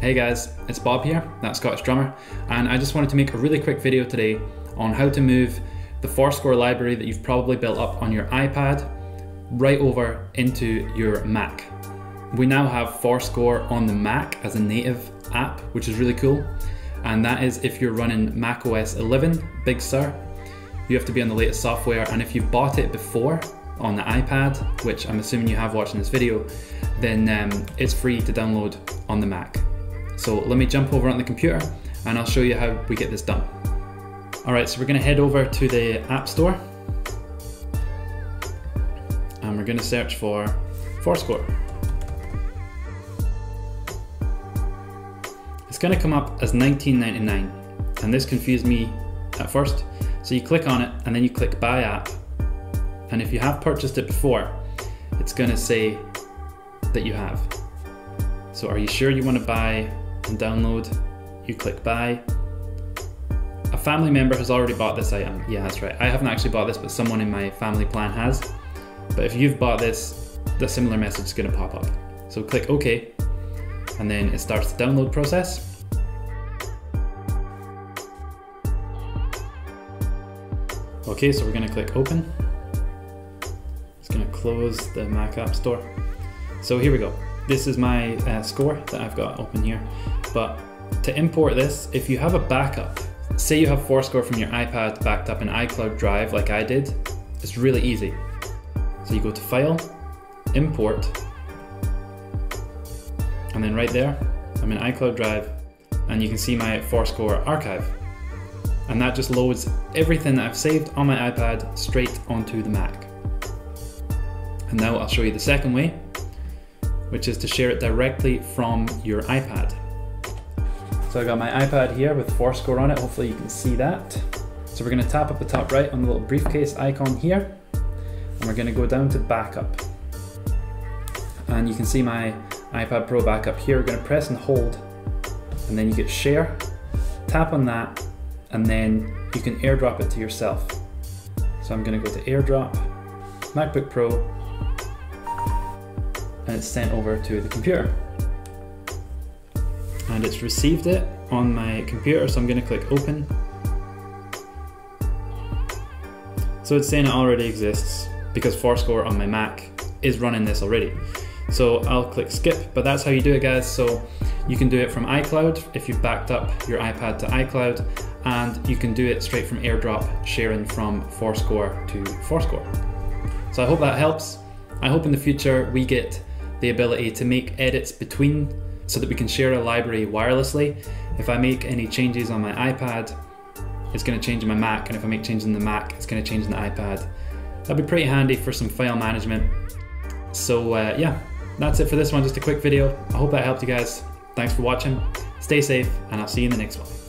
Hey guys, it's Bob here, that's Scottish Drummer, and I just wanted to make a really quick video today on how to move the forScore library that you've probably built up on your iPad right over into your Mac. We now have forScore on the Mac as a native app, which is really cool, and that is if you're running macOS 11, Big Sur, you have to be on the latest software, and if you bought it before on the iPad, which I'm assuming you have watching this video, then it's free to download on the Mac. So let me jump over on the computer and I'll show you how we get this done. All right, so we're gonna head over to the App Store and we're gonna search for forScore. It's gonna come up as $19.99, and this confused me at first. So you click on it and then you click Buy App. And if you have purchased it before, it's gonna say that you have. So are you sure you wanna buy and download? You click buy. A family member has already bought this item. Yeah, that's right. I haven't actually bought this, but someone in my family plan has. But if you've bought this, the similar message is going to pop up. So click OK, and then it starts the download process. Okay, so we're going to click open. It's going to close the Mac App Store. So here we go. This is my score that I've got open here. But to import this, if you have a backup, say you have forScore from your iPad backed up in iCloud Drive like I did, it's really easy. So you go to File, Import, and then right there, I'm in iCloud Drive, and you can see my forScore archive. And that just loads everything that I've saved on my iPad straight onto the Mac. And now I'll show you the second way, which is to share it directly from your iPad. So I got my iPad here with forScore on it. Hopefully you can see that. So we're gonna tap up the top right on the little briefcase icon here, and we're gonna go down to backup. And you can see my iPad Pro backup here. We're gonna press and hold, and then you get share, tap on that, and then you can AirDrop it to yourself. So I'm gonna go to AirDrop, MacBook Pro, and it's sent over to the computer. And it's received it on my computer, so I'm gonna click open. So it's saying it already exists because forScore on my Mac is running this already. So I'll click skip, but that's how you do it, guys. So you can do it from iCloud if you've backed up your iPad to iCloud, and you can do it straight from AirDrop, sharing from forScore to forScore. So I hope that helps. I hope in the future we get the ability to make edits between so that we can share a library wirelessly. If I make any changes on my iPad, it's gonna change in my Mac, and if I make changes in the Mac, it's gonna change in the iPad. That'd be pretty handy for some file management. So yeah, that's it for this one, just a quick video. I hope that helped you guys. Thanks for watching, stay safe, and I'll see you in the next one.